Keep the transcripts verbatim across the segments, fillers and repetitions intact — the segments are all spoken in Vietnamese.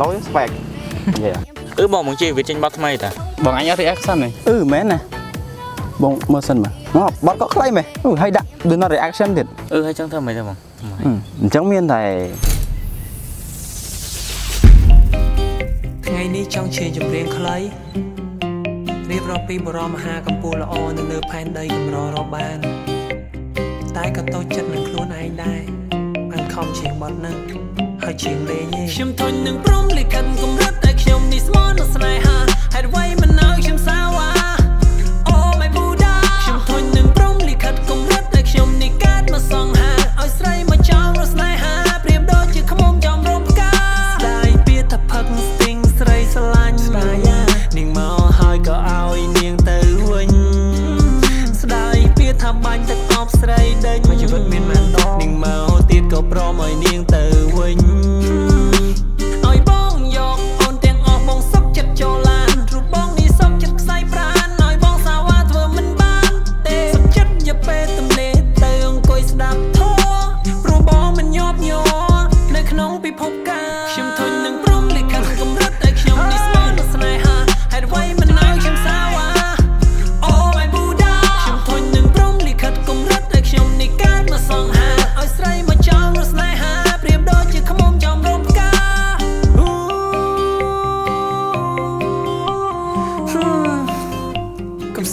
lối spec. Dạ. Ừ bọn muốn chơi với trên bắt mày ta. Bọn anh ở thì action này. Ừ mến nè. Bọn mơ sân mà. Nó bọn có claim mày. Ừ hay đã. Đừng nó reaction thiệt. Ừ hay chẳng thơm mày thôi bọn. Ừ, chẳng miên thầy. Ngày nay trong chơi dùng riêng clay. Riêng rô pi bò rô mà ha cầm pù là ô nâng nơ pan đây cầm rô rô ban. Tại cả tôi chất nâng luôn anh đây. Anh không chuyện bọt nâng. Hãy chuyện lê nhé. Chúng tôi nâng prong lì cần cũng rất ếch nhông đi small nó sài hà. Hãy quay mình nào chúng sao à.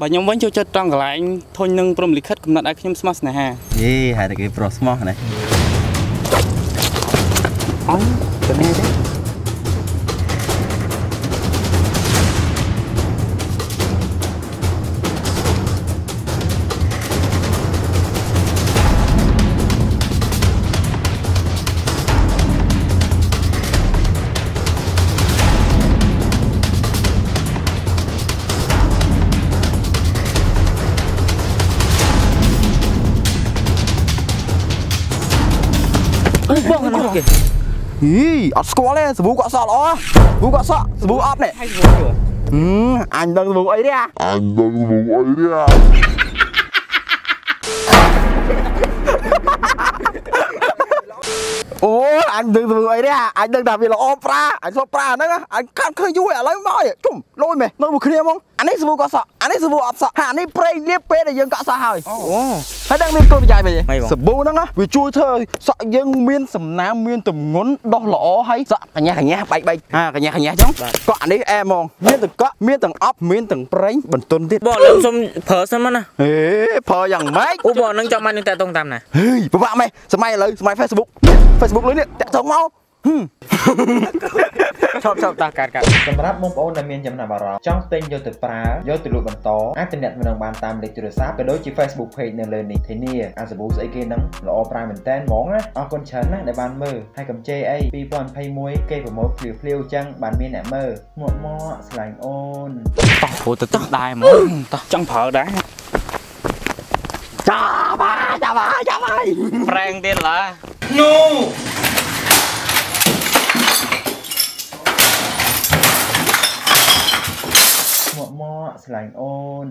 Bà nhóm vẫn chưa chất trong cả lại anh thôi nâng prom lịch hết cũng đặt ai nhóm smash này ha. Gì hai cái pro smash này. Ông tụi này đấy. Ý, ớt score lên, bú quả sọ đó. Bú quả sọ, bú ớt này. Ừ, anh đang bú ấy đi à. Anh đang bú ấy đi à. Ôi, anh đang bú ấy đi à. Anh đang đạp vì là opera. Anh opera nữa, anh khăn khơi vui à, lấy nói chùm, lôi mày, lôi một kia không. Anh ấy bú quả sọ, anh ấy bú ớt sọ. Hả, anh ấy play liếp bê để dân quả sọ hỏi. Hãy đăng lên cơ bị chạy về vậy. Sập bố nó á, vì chui thơ sợ dân miên sầm nam miên tầm ngốn đo lỏ hay sợ cả nhà cả nhà bay bay à cả nhà cả nhà chống cọt đấy em mong miên từng cọt miên từng ấp miên từng prey bẩn tuần tiết bỏ lông xôm phở xem nó ế phở chẳng mấy u bỏ nâng cho mày nâng tại tông tam này hì bố bạn mày xem mày lấy mày Facebook Facebook lấy điện chạy sống mauชอบชอบตาการกันสำหรับมุมโอนในเมียนจำนำบารอจ้องเต็งโยติปลาโยติลูกบรรโตอาจจะเน็ตมันดังบานตามเล็กจุดซับไปโดยจีเฟซบุ๊กเพจในเลยนี่เทนี่อาจจะบูสไอเกนน้ำหล่อปลาเหมือนแตนมองนะเอาคนเชิญนะในบานมือให้กับเจไอปีบอลไพ่มวยเกย์ผมว่าผิวเปลี่ยวจังบานเมียนแหนมือหมวดหม้อสไลน์โอนต่อโหจะต้องได้มั้งต่อจังเผาได้จ้าบ้าจ้าบ้าจ้าบ้าแปลงเด่นละนูหมอสไลน์โอน